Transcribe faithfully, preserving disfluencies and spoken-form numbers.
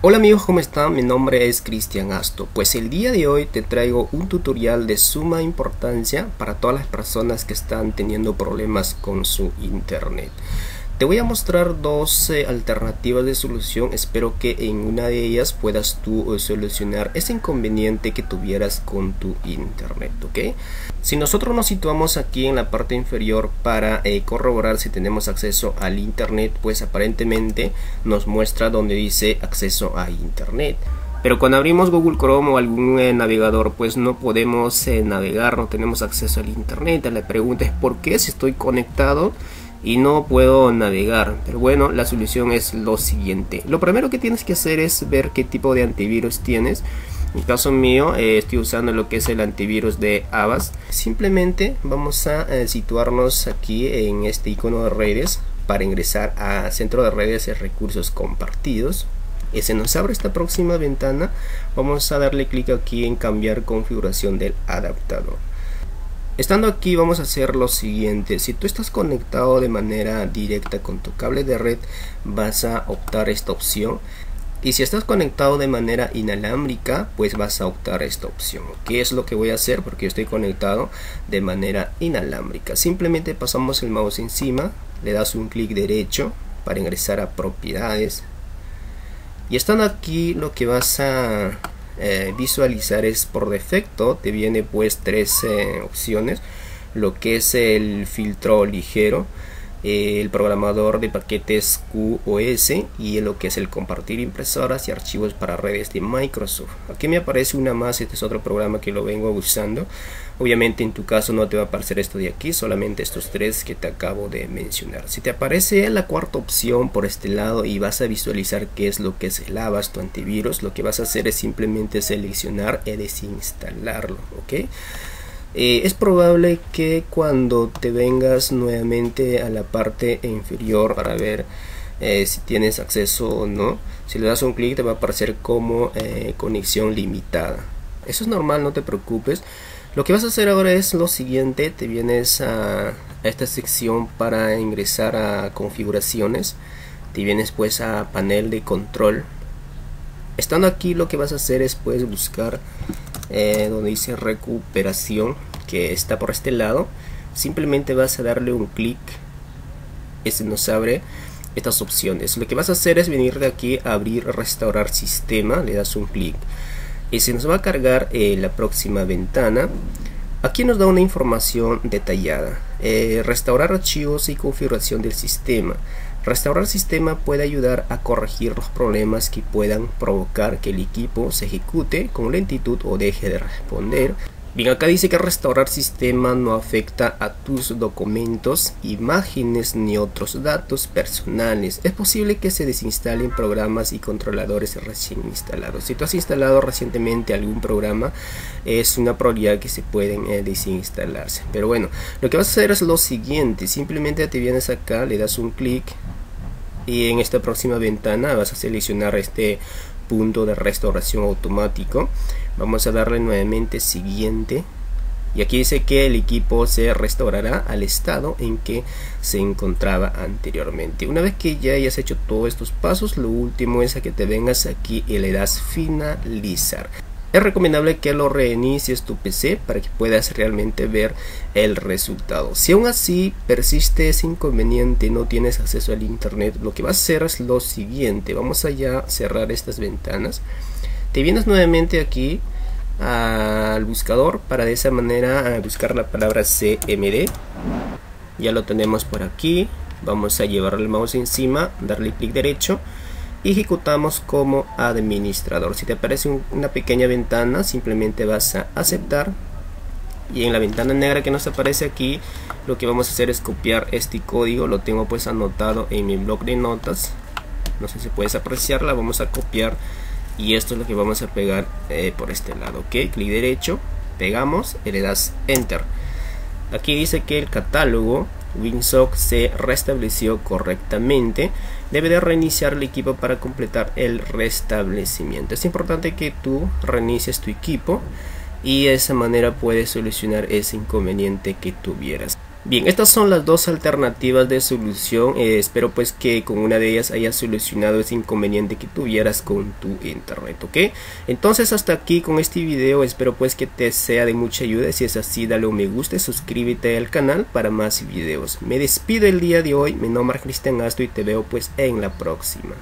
Hola amigos, ¿cómo están? Mi nombre es Christian Asto. Pues el día de hoy te traigo un tutorial de suma importancia para todas las personas que están teniendo problemas con su internet. Te voy a mostrar dos eh, alternativas de solución. Espero que en una de ellas puedas tú eh, solucionar ese inconveniente que tuvieras con tu internet, ¿ok? Si nosotros nos situamos aquí en la parte inferior para eh, corroborar si tenemos acceso al internet, pues aparentemente nos muestra donde dice acceso a internet. Pero cuando abrimos Google Chrome o algún eh, navegador, pues no podemos eh, navegar, no tenemos acceso al internet. La pregunta es ¿por qué si estoy conectado y no puedo navegar? Pero bueno, la solución es lo siguiente. Lo primero que tienes que hacer es ver qué tipo de antivirus tienes. En el caso mío eh, estoy usando lo que es el antivirus de Avast. Simplemente vamos a eh, situarnos aquí en este icono de redes para ingresar a centro de redes y recursos compartidos. Y se nos abre esta próxima ventana. Vamos a darle clic aquí en cambiar configuración del adaptador. Estando aquí vamos a hacer lo siguiente. Si tú estás conectado de manera directa con tu cable de red, vas a optar esta opción. Y si estás conectado de manera inalámbrica, pues vas a optar esta opción. ¿Qué es lo que voy a hacer? Porque yo estoy conectado de manera inalámbrica. Simplemente pasamos el mouse encima, le das un clic derecho para ingresar a propiedades. Y estando aquí lo que vas a Eh, visualizar es, por defecto te viene pues tres eh, opciones: lo que es el filtro ligero, eh, el programador de paquetes Q o S y lo que es el compartir impresoras y archivos para redes de Microsoft. Aquí me aparece una más. Este es otro programa que lo vengo usando. Obviamente en tu caso no te va a aparecer esto de aquí, solamente estos tres que te acabo de mencionar. Si te aparece la cuarta opción por este lado y vas a visualizar qué es lo que es el Avast, tu antivirus, lo que vas a hacer es simplemente seleccionar y desinstalarlo, ¿ok? Eh, es probable que cuando te vengas nuevamente a la parte inferior para ver eh, si tienes acceso o no, si le das un clic te va a aparecer como eh, conexión limitada. Eso es normal, no te preocupes. Lo que vas a hacer ahora es lo siguiente: te vienes a, a esta sección para ingresar a configuraciones, te vienes pues a panel de control. Estando aquí lo que vas a hacer es pues buscar eh, donde dice recuperación, que está por este lado. Simplemente vas a darle un clic, este nos abre estas opciones. Lo que vas a hacer es venir de aquí a abrir restaurar sistema, le das un clic y se nos va a cargar eh, la próxima ventana. Aquí nos da una información detallada. Eh, restaurar archivos y configuración del sistema. Restaurar sistema puede ayudar a corregir los problemas que puedan provocar que el equipo se ejecute con lentitud o deje de responder. Bien, acá dice que restaurar sistema no afecta a tus documentos, imágenes ni otros datos personales. Es posible que se desinstalen programas y controladores recién instalados. Si tú has instalado recientemente algún programa, es una probabilidad que se pueden eh, desinstalarse. Pero bueno, lo que vas a hacer es lo siguiente. Simplemente te vienes acá, le das un clic y en esta próxima ventana vas a seleccionar este punto de restauración automático. Vamos a darle nuevamente siguiente y aquí dice que el equipo se restaurará al estado en que se encontraba anteriormente. Una vez que ya hayas hecho todos estos pasos, lo último es a que te vengas aquí y le das finalizar. Es recomendable que lo reinicies tu P C para que puedas realmente ver el resultado. Si aún así persiste ese inconveniente, no tienes acceso al internet, lo que vas a hacer es lo siguiente. Vamos allá a cerrar estas ventanas. Te vienes nuevamente aquí al buscador para de esa manera buscar la palabra C M D. Ya lo tenemos por aquí. Vamos a llevar el mouse encima, darle clic derecho. Ejecutamos como administrador. Si te aparece un, una pequeña ventana, simplemente vas a aceptar y en la ventana negra que nos aparece aquí lo que vamos a hacer es copiar este código. Lo tengo pues anotado en mi blog de notas, no sé si puedes apreciarla. Vamos a copiar y esto es lo que vamos a pegar eh, por este lado, ok, clic derecho, pegamos y le das enter. Aquí dice que el catálogo Winsock se restableció correctamente. Debe de reiniciar el equipo para completar el restablecimiento. Es importante que tú reinicies tu equipo y de esa manera puedes solucionar ese inconveniente que tuvieras. Bien, estas son las dos alternativas de solución. Eh, espero pues que con una de ellas hayas solucionado ese inconveniente que tuvieras con tu internet, ¿ok? Entonces hasta aquí con este video, espero pues que te sea de mucha ayuda. Si es así, dale un me gusta y suscríbete al canal para más videos. Me despido el día de hoy, mi nombre es Christian Asto y te veo pues en la próxima.